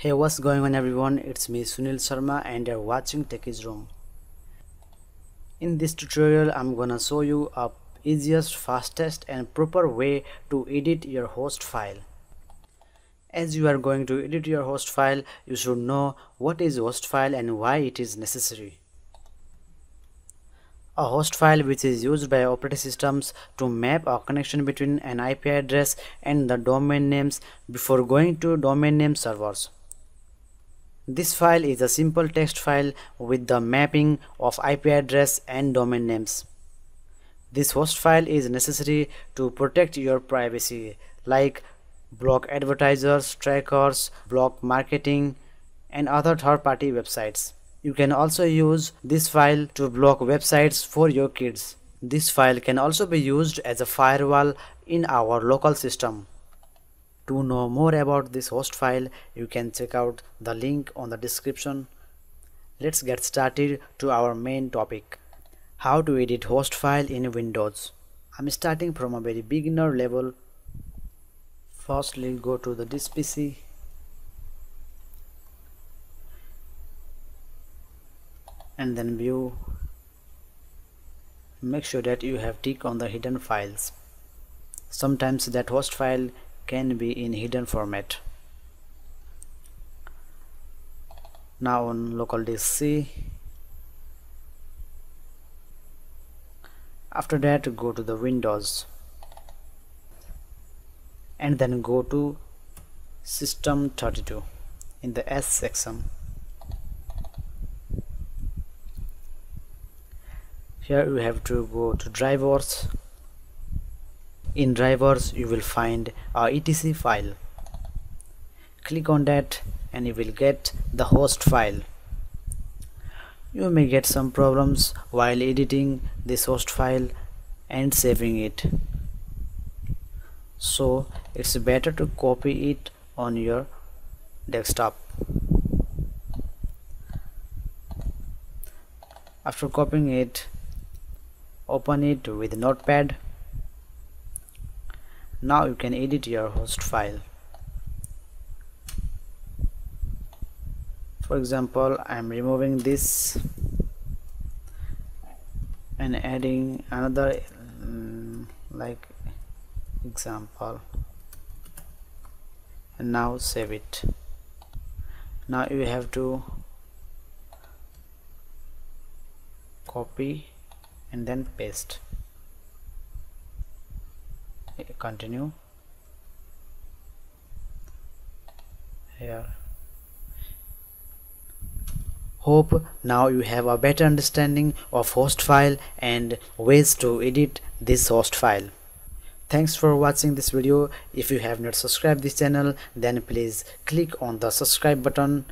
Hey, what's going on everyone, it's me Sunil Sharma and you're watching TechysRoom. In this tutorial I'm gonna show you a easiest, fastest and proper way to edit your host file. As you are going to edit your host file, you should know what is host file and why it is necessary. A host file which is used by operating systems to map a connection between an IP address and the domain names before going to domain name servers. This file is a simple text file with the mapping of IP address and domain names. This host file is necessary to protect your privacy, like block advertisers, trackers, block marketing and other third-party websites. You can also use this file to block websites for your kids. This file can also be used as a firewall in our local system. To know more about this host file, you can check out the link on the description. Let's get started to our main topic. How to edit host file in Windows. I'm starting from a very beginner level. Firstly, go to the this PC. And then view. Make sure that you have tick on the hidden files. Sometimes that host file can be in hidden format. Now on local disk C. After that, go to the Windows and then go to System32 in the S section. Here you have to go to drivers. In drivers you will find our etc file. Click on that and you will get the host file. You may get some problems while editing this host file and saving it, so it's better to copy it on your desktop. After copying it, open it with Notepad. Now you can edit your host file. For example, I am removing this and adding another like example, and now save it. Now you have to copy and then paste. Continue here. Hope now you have a better understanding of host file and ways to edit this host file. Thanks for watching this video. If you have not subscribed this channel, then please click on the subscribe button.